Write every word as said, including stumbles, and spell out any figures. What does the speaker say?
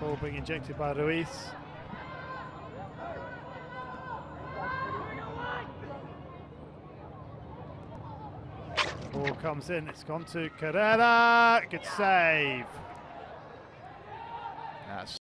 Ball being injected by Ruiz. Ball comes in, it's gone to Carrera. Good save. That's